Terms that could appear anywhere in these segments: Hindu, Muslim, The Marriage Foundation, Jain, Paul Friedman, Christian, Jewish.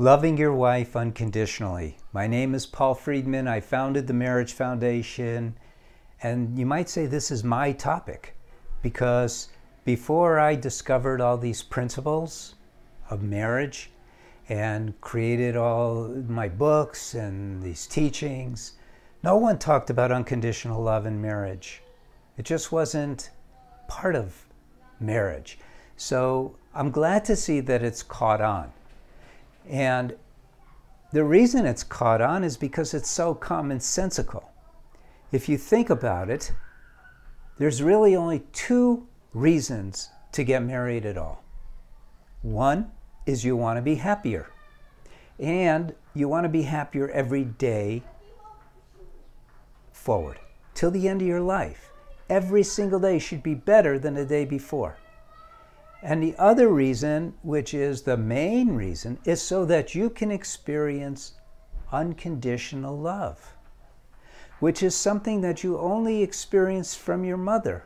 Loving your wife unconditionally. My name is Paul Friedman. I founded the Marriage Foundation. And you might say this is my topic, because before I discovered all these principles of marriage and created all my books and these teachings, no one talked about unconditional love in marriage. It just wasn't part of marriage. So I'm glad to see that it's caught on. And the reason it's caught on is because it's so commonsensical. If you think about it, there's really only two reasons to get married at all. One is you want to be happier, and you want to be happier every day forward till the end of your life. Every single day should be better than the day before. And the other reason, which is the main reason, is so that you can experience unconditional love, which is something that you only experienced from your mother,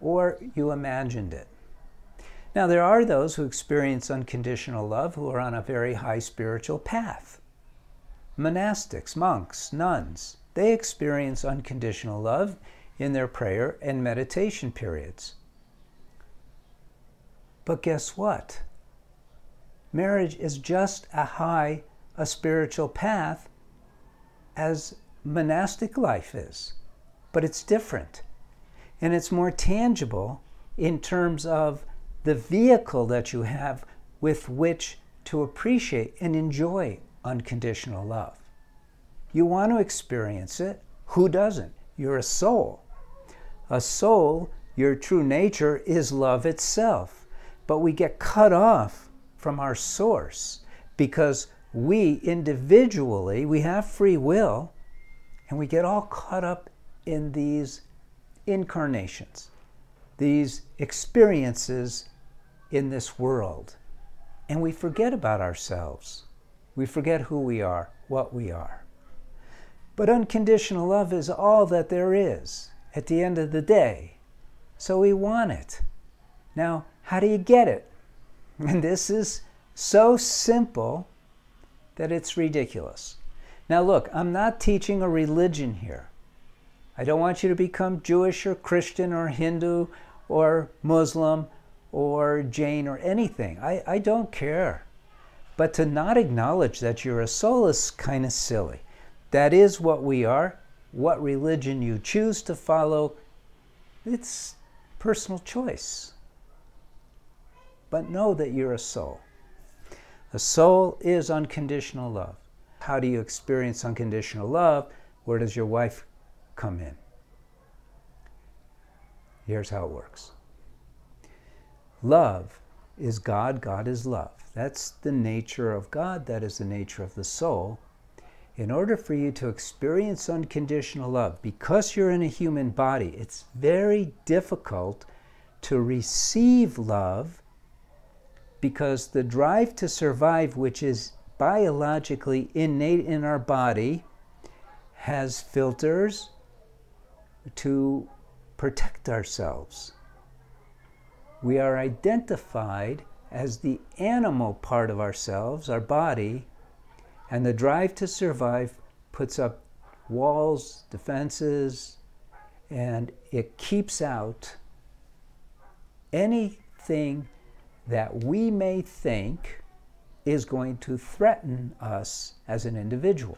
or you imagined it. Now, there are those who experience unconditional love who are on a very high spiritual path. Monastics, monks, nuns, they experience unconditional love in their prayer and meditation periods. But guess what? Marriage is just a spiritual path as monastic life is, but it's different. And it's more tangible in terms of the vehicle that you have with which to appreciate and enjoy unconditional love. You want to experience it. Who doesn't? You're a soul. A soul, your true nature is love itself. But we get cut off from our source because we individually, we have free will, and we get all caught up in these incarnations, these experiences in this world. And we forget about ourselves. We forget who we are, what we are. But unconditional love is all that there is at the end of the day. So we want it. Now, how do you get it? And this is so simple that it's ridiculous. Now look, I'm not teaching a religion here. I don't want you to become Jewish or Christian or Hindu or Muslim or Jain or anything. I don't care. But to not acknowledge that you're a soul is kind of silly. That is what we are. What religion you choose to follow, it's personal choice. But know that you're a soul. A soul is unconditional love. How do you experience unconditional love? Where does your wife come in? Here's how it works. Love is God. God is love. That's the nature of God. That is the nature of the soul. In order for you to experience unconditional love, because you're in a human body, it's very difficult to receive love, because the drive to survive, which is biologically innate in our body, has filters to protect ourselves. We are identified as the animal part of ourselves, our body, and the drive to survive puts up walls, defenses, and it keeps out anything that we may think is going to threaten us as an individual.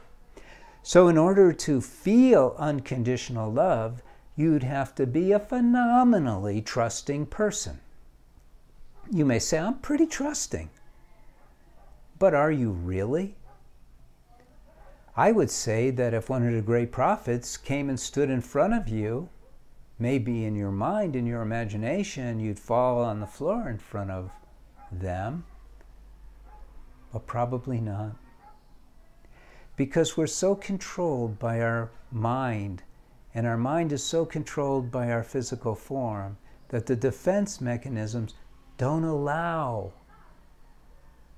So in order to feel unconditional love, you'd have to be a phenomenally trusting person. You may say, I'm pretty trusting. But are you really? I would say that if one of the great prophets came and stood in front of you, maybe in your mind, in your imagination, you'd fall on the floor in front of them, but probably not. Because we're so controlled by our mind, and our mind is so controlled by our physical form, that the defense mechanisms don't allow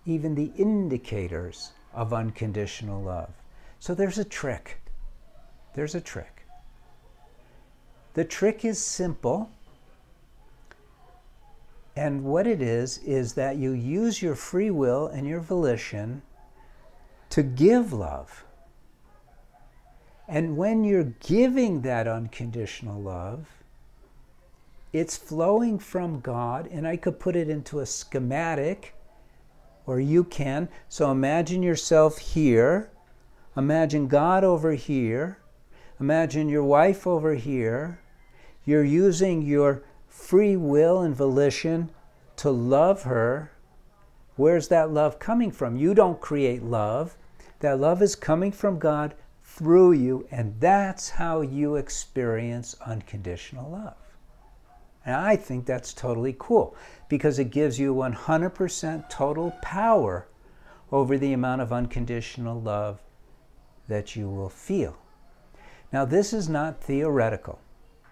even the indicators of unconditional love. So there's a trick. There's a trick. The trick is simple. And what it is that you use your free will and your volition to give love. And when you're giving that unconditional love, it's flowing from God, and I could put it into a schematic, or you can. So imagine yourself here, imagine God over here, imagine your wife over here. You're using your free will and volition to love her. Where's that love coming from? You don't create love. That love is coming from God through you, and that's how you experience unconditional love. And I think that's totally cool, because it gives you 100% total power over the amount of unconditional love that you will feel. Now, this is not theoretical.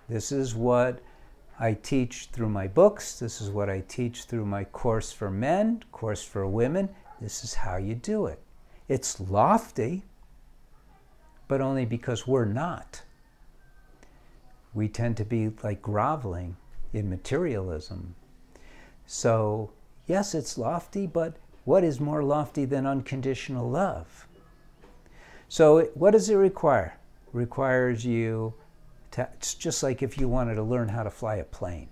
This is what I teach through my books. This is what I teach through my course for men, course for women. This is how you do it. It's lofty, but only because we're not. We tend to be like groveling in materialism. So yes, it's lofty, but what is more lofty than unconditional love? So what does it require? It requires you to, it's just like if you wanted to learn how to fly a plane.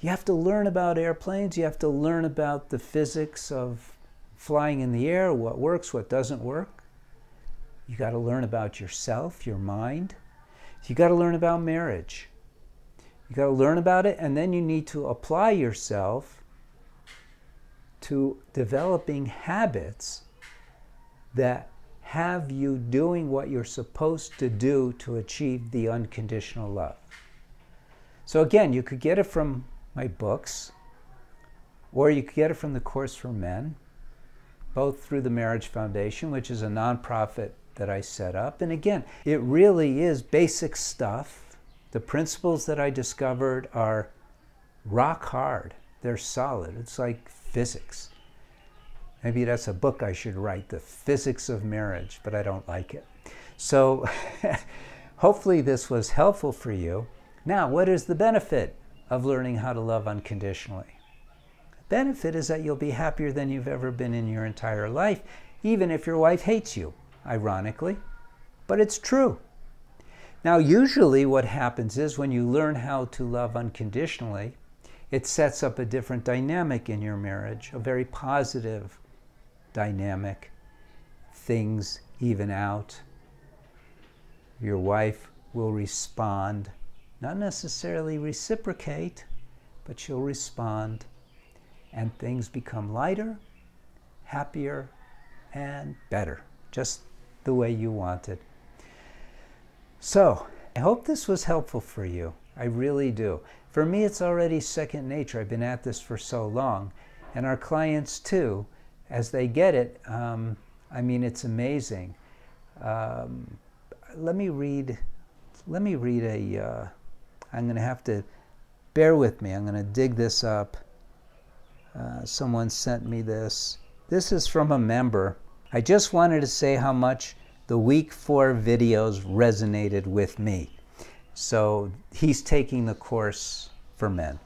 You have to learn about airplanes, you have to learn about the physics of flying in the air, what works, what doesn't work. You got to learn about yourself, your mind. You got to learn about marriage. You got to learn about it, and then you need to apply yourself to developing habits that have you doing what you're supposed to do to achieve the unconditional love. So again, you could get it from my books, or you could get it from the Course for Men, both through the Marriage Foundation, which is a nonprofit that I set up. And again, it really is basic stuff. The principles that I discovered are rock hard. They're solid. It's like physics. Maybe that's a book I should write, The Physics of Marriage, but I don't like it. So hopefully this was helpful for you. Now, what is the benefit of learning how to love unconditionally? The benefit is that you'll be happier than you've ever been in your entire life, even if your wife hates you, ironically. But it's true. Now, usually what happens is when you learn how to love unconditionally, it sets up a different dynamic in your marriage, a very positive dynamic. Things even out. Your wife will respond, not necessarily reciprocate, but she'll respond, and things become lighter, happier, and better, just the way you want it. So, I hope this was helpful for you. I really do. For me, it's already second nature. I've been at this for so long. And our clients, too, as they get it, I mean, it's amazing. Let me read a, I'm going to have to, bear with me. I'm going to dig this up. Someone sent me this. This is from a member. I just wanted to say how much the week 4 videos resonated with me. So he's taking the Course for Men.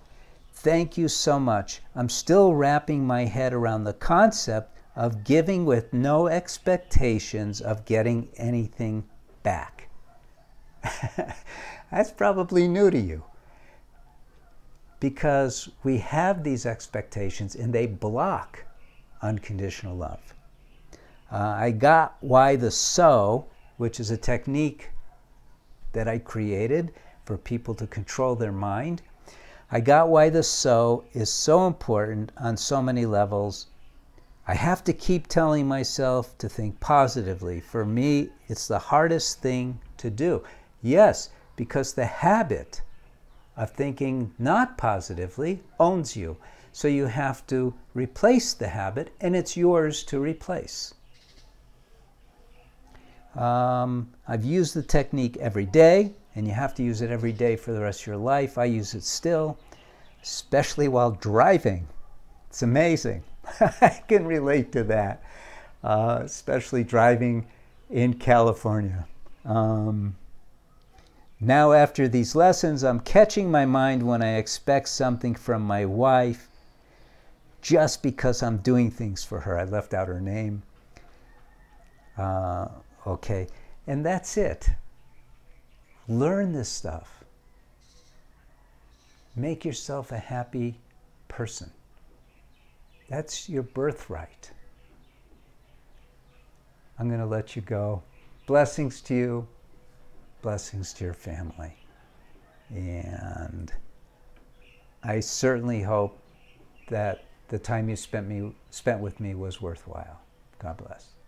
Thank you so much. I'm still wrapping my head around the concept of giving with no expectations of getting anything back. That's probably new to you, because we have these expectations and they block unconditional love. I got why the so, which is a technique that I created for people to control their mind. I got why the so is so important on so many levels. I have to keep telling myself to think positively. For me, it's the hardest thing to do. Yes, because the habit of thinking not positively owns you. So you have to replace the habit, and it's yours to replace. I've used the technique every day, and you have to use it every day for the rest of your life. I use it still, especially while driving. It's amazing. I can relate to that, especially driving in California. Now after these lessons, I'm catching my mind when I expect something from my wife just because I'm doing things for her. I left out her name. Okay, and that's it. Learn this stuff. Make yourself a happy person. That's your birthright. I'm going to let you go. Blessings to you. Blessings to your family. And I certainly hope that the time you spent with me was worthwhile. God bless.